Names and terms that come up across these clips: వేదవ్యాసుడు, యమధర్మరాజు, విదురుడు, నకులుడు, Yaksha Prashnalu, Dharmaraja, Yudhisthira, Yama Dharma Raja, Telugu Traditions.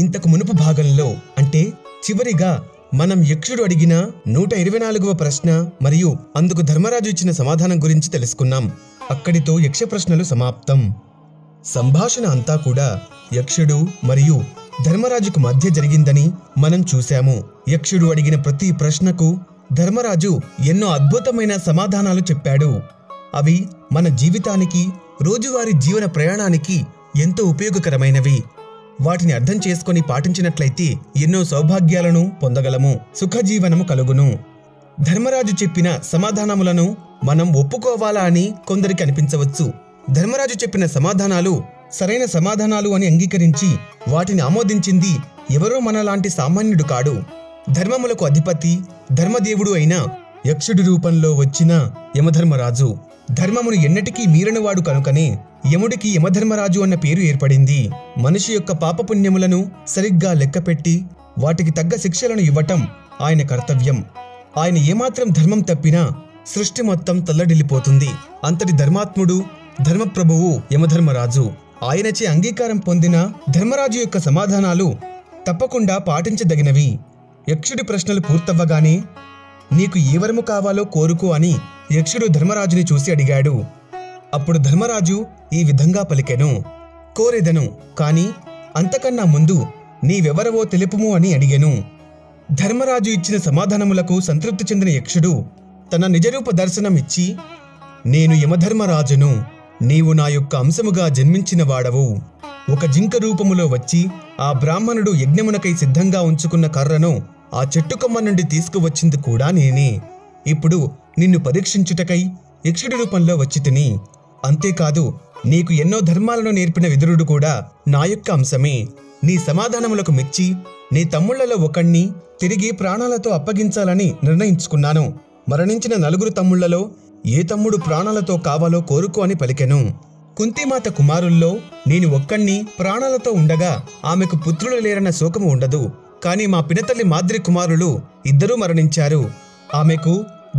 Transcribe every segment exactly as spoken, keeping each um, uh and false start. ఇంతకు మునుపు భాగంలో అంటే చివరిగా మనం యక్షుడు అడిగిన నూట ఇరవై నాలుగవ ప్రశ్న మరియు అందుకు ధర్మరాజు ఇచ్చిన సమాధానం గురించి తెలుసుకున్నాం. అక్కడితో యక్ష ప్రశ్నలు సమాప్తం. సంభాషణ అంతా కూడా యక్షుడు మరియు ధర్మరాజుకు మధ్య జరిగిందని మనం చూసాము. యక్షుడు అడిగిన ప్రతి ప్రశ్నకు ధర్మరాజు ఎన్నో అద్భుతమైన సమాధానాలు చెప్పాడు. అవి మన జీవితానికి, రోజువారీ జీవన ప్రయాణానికి ఎంతో ఉపయోగకరమైనవి. వాటిని అర్థం చేసుకొని పాటించినట్లయితే ఎన్నో సౌభాగ్యాలను పొందగలము, సుఖజీవనము కలుగును. ధర్మరాజు చెప్పిన సమాధానములను మనం ఒప్పుకోవాలా అని కొందరికి అనిపించవచ్చు. ధర్మరాజు చెప్పిన సమాధానాలు సరైన సమాధానాలు అని అంగీకరించి వాటిని ఆమోదించింది ఎవరో మనలాంటి సామాన్యుడు కాడు. ధర్మములకు అధిపతి, ధర్మదేవుడు అయిన యక్షుడి రూపంలో వచ్చిన యమధర్మరాజు. ధర్మమును ఎన్నటికీ మీరనివాడు కనుకనే యముడికి యమధర్మరాజు అన్న పేరు ఏర్పడింది. మనిషి యొక్క పాపపుణ్యములను సరిగ్గా లెక్కపెట్టి వాటికి తగ్గ శిక్షలను ఇవ్వటం ఆయన కర్తవ్యం. ఆయన ఏమాత్రం ధర్మం తప్పినా సృష్టి మొత్తం తల్లడిల్లిపోతుంది. అంతటి ధర్మాత్ముడు, ధర్మప్రభువు యమధర్మరాజు. ఆయనచే అంగీకారం పొందిన ధర్మరాజు యొక్క సమాధానాలు తప్పకుండా పాటించదగినవి. యక్షుడి ప్రశ్నలు పూర్తవ్వగానే, నీకు ఏ వరము కావాలో కోరుకో అని యక్షుడు ధర్మరాజుని చూసి అడిగాడు. అప్పుడు ధర్మరాజు ఈ విధంగా పలికెను, కోరెదను, కాని అంతకన్నా ముందు నీవెవరవో తెలుపుము అని అడిగెను. ధర్మరాజు ఇచ్చిన సమాధానములకు సంతృప్తి చెందిన యక్షుడు తన నిజరూప దర్శనం ఇచ్చి, నేను యమధర్మరాజును, నీవు నా యొక్క అంశముగా జన్మించిన వాడవు. ఒక జింక రూపములో వచ్చి ఆ బ్రాహ్మణుడు యజ్ఞమునకై సిద్ధంగా ఉంచుకున్న కర్రను ఆ చెట్టుకొమ్మ నుండి తీసుకువచ్చింది కూడా నేనే. ఇప్పుడు నిన్ను పరీక్షించుటకై యక్షుడి రూపంలో వచ్చి తిని, అంతేకాదు నీకు ఎన్నో ధర్మాలను నేర్పిన విదురుడు కూడా నా యొక్క అంశమే. నీ సమాధానములకు మెచ్చి నీ తమ్ముళ్లలో ఒకణ్ణి తిరిగి ప్రాణాలతో అప్పగించాలని నిర్ణయించుకున్నాను. మరణించిన నలుగురు తమ్ముళ్లలో ఏ తమ్ముడు ప్రాణాలతో కావాలో కోరుకో అని పలికెను. కుంతిమాత కుమారుల్లో నేను ఒక్కణ్ణి ప్రాణాలతో ఉండగా ఆమెకు పుత్రులు లేరన్న శోకము ఉండదు. కాని మా పినతల్లి మాద్రి కుమారులు ఇద్దరూ మరణించారు. ఆమెకు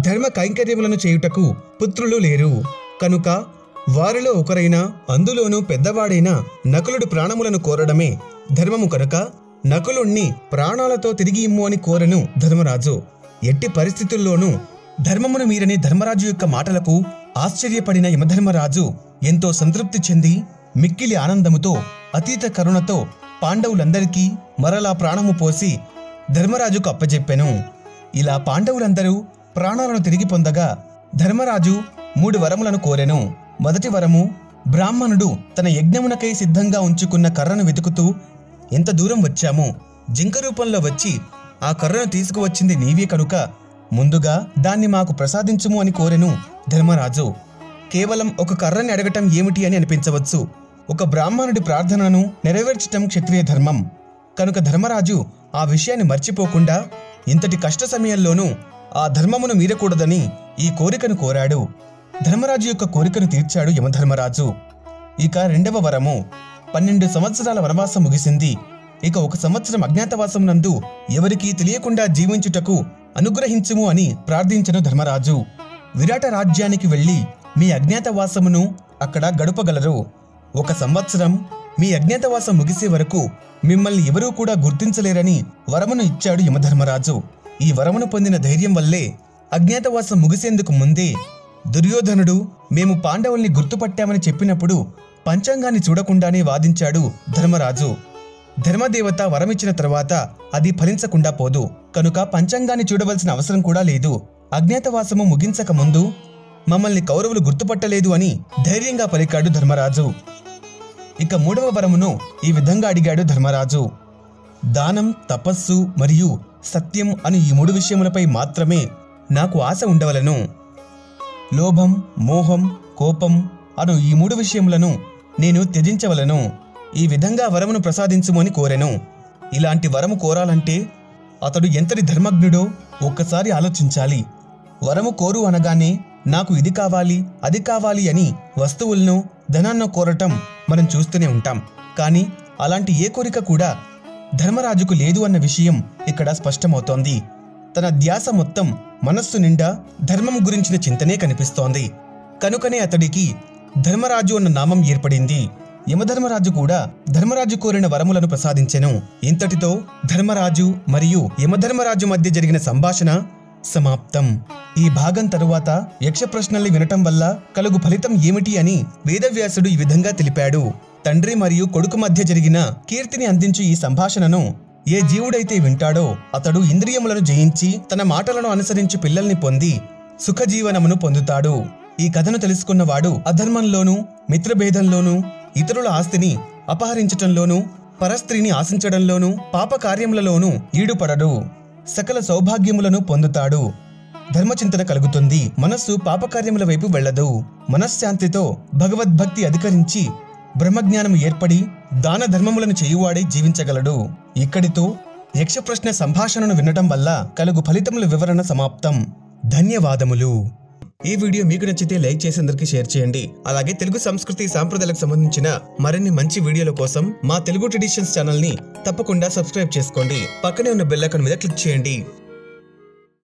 ధర్మ కైంకర్యములను చేయుటకు పుత్రులు లేరు కనుక వారిలో ఒకరైన, అందులోనూ పెద్దవాడైన నకులుడు ప్రాణములను కోరడమే ధర్మము కనుక నకులుణ్ణి ప్రాణాలతో తిరిగి ఇమ్ము అని కోరను ధర్మరాజు. ఎట్టి పరిస్థితుల్లోనూ ధర్మమును మీరని ధర్మరాజు యొక్క మాటలకు ఆశ్చర్యపడిన యమధర్మరాజు ఎంతో సంతృప్తి చెంది మిక్కిలి ఆనందముతో, అతీత కరుణతో పాండవులందరికీ మరలా ప్రాణము పోసి ధర్మరాజుకు అప్పజెప్పెను. ఇలా పాండవులందరూ ప్రాణాలను తిరిగి పొందగా ధర్మరాజు మూడు వరములను కోరెను. మొదటి వరము, బ్రాహ్మణుడు తన యజ్ఞమునకై సిద్ధంగా ఉంచుకున్న కర్రను వెతుకుతూ ఎంత దూరం వచ్చామో జింక రూపంలో వచ్చి ఆ కర్రను తీసుకువచ్చింది నీవే కనుక ముందుగా దాన్ని మాకు ప్రసాదించుము అని కోరెను ధర్మరాజు. కేవలం ఒక కర్రని అడగటం ఏమిటి అని అనిపించవచ్చు. ఒక బ్రాహ్మణుడి ప్రార్థనను నెరవేర్చటం క్షత్రియ ధర్మం కనుక ధర్మరాజు ఆ విషయాన్ని మర్చిపోకుండా ఇంతటి కష్ట సమయంలోనూ ఆ ధర్మమును మీరకూడదని ఈ కోరికను కోరాడు. ధర్మరాజు యొక్క కోరికను తీర్చాడు యమధర్మరాజు. ఇక రెండవ వరము, పన్నెండు సంవత్సరాల వనవాసం ముగిసింది. ఇక ఒక సంవత్సరం అజ్ఞాతవాసం నందు ఎవరికీ తెలియకుండా జీవించుటకు అనుగ్రహించుము అని ప్రార్థించను ధర్మరాజు. విరాట రాజ్యానికి వెళ్ళి మీ అజ్ఞాతవాసమును అక్కడ గడపగలరు. ఒక సంవత్సరం మీ అజ్ఞాతవాసం ముగిసే వరకు మిమ్మల్ని ఎవరూ కూడా గుర్తించలేరని వరమును ఇచ్చాడు యమధర్మరాజు. ఈ వరమును పొందిన ధైర్యం వల్లే అజ్ఞాతవాసం ముగిసేందుకు ముందే దుర్యోధనుడు మేము పాండవుల్ని గుర్తుపట్టామని చెప్పినప్పుడు పంచాంగాన్ని చూడకుండానే వాదించాడు ధర్మరాజు. ధర్మదేవత వరమిచ్చిన తర్వాత అది ఫలించకుండా పోదు కనుక పంచాంగాన్ని చూడవలసిన అవసరం కూడా లేదు. అజ్ఞాతవాసము ముగించక ముందు మమ్మల్ని కౌరవులు గుర్తుపట్టలేదు అని ధైర్యంగా పలికాడు ధర్మరాజు. ఇక మూడవ వరమును ఈ విధంగా అడిగాడు ధర్మరాజు. దానం, తపస్సు మరియు సత్యం అని ఈ మూడు విషయములపై మాత్రమే నాకు ఆశ ఉండవలను. లోభం, మోహం, కోపం అను ఈ మూడు విషయములను నేను త్యజించవలను. ఈ విధంగా వరమును ప్రసాదించుమని కోరెను. ఇలాంటి వరము కోరాలంటే అతడు ఎంతటి ధర్మజ్ఞుడో ఒక్కసారి ఆలోచించాలి. వరము కోరు అనగానే నాకు ఇది కావాలి, అది కావాలి అని వస్తువులను, ధనాన్ని కోరటం మనం చూస్తూనే ఉంటాం. కానీ అలాంటి ఏ కోరిక కూడా ధర్మరాజుకు లేదు అన్న విషయం ఇక్కడ స్పష్టమవుతోంది. తన ధ్యాస మొత్తం, మనస్సు నిండా ధర్మం గురించిన చింతనే కనిపిస్తోంది. కనుకనే అతడికి ధర్మరాజు అన్న నామం ఏర్పడింది. యమధర్మరాజు కూడా ధర్మరాజు కోరిన వరములను ప్రసాదించెను. ఇంతటితో ధర్మరాజు మరియు యమధర్మరాజు మధ్య జరిగిన సంభాషణ సమాప్తం. ఈ భాగం తరువాత యక్ష ప్రశ్నల్ని వినటం వల్ల కలుగు ఫలితం ఏమిటి అని వేదవ్యాసుడు ఈ విధంగా తెలిపాడు. తండ్రి మరియు కొడుకు మధ్య జరిగిన కీర్తిని అందించు ఈ సంభాషణను ఏ జీవుడైతే వింటాడో అతడు ఇంద్రియములను జయించి తన మాటలను అనుసరించి పిల్లల్ని పొంది సుఖజీవనమును పొందుతాడు. ఈ కథను తెలుసుకున్నవాడు అధర్మంలోనూ మిత్రభేదంలోనూ ఇతరుల ఆస్తిని అపహరించటంలోనూ పరస్త్రీని ఆశించడంలోనూ పాపకార్యములలోనూ ఈడుపడడు. సకల సౌభాగ్యములను పొందుతాడు. ధర్మచింతన కలుగుతుంది. మనస్సు పాపకార్యముల వైపు వెళ్లదు. మనశ్శాంతితో భగవద్భక్తి అధికరించి బ్రహ్మజ్ఞానం ఏర్పడి దాన ధర్మములను చేయువాడే జీవించగలడు. ఇక్కడితో యక్షప్రశ్న సంభాషణను వినటం వల్ల కలుగు ఫలితముల వివరణ సమాప్తం. ధన్యవాదములు. ఈ వీడియో మీకు నచ్చితే లైక్ చేసి అందరికీ షేర్ చేయండి. అలాగే తెలుగు సంస్కృతి సాంప్రదాయాలకు సంబంధించిన మరిన్ని మంచి వీడియోల కోసం మా తెలుగు ట్రెడిషన్స్ ఛానల్ ని తప్పకుండా సబ్స్క్రైబ్ చేసుకోండి. పక్కనే ఉన్న బెల్ ఐకాన్ మీద క్లిక్ చేయండి.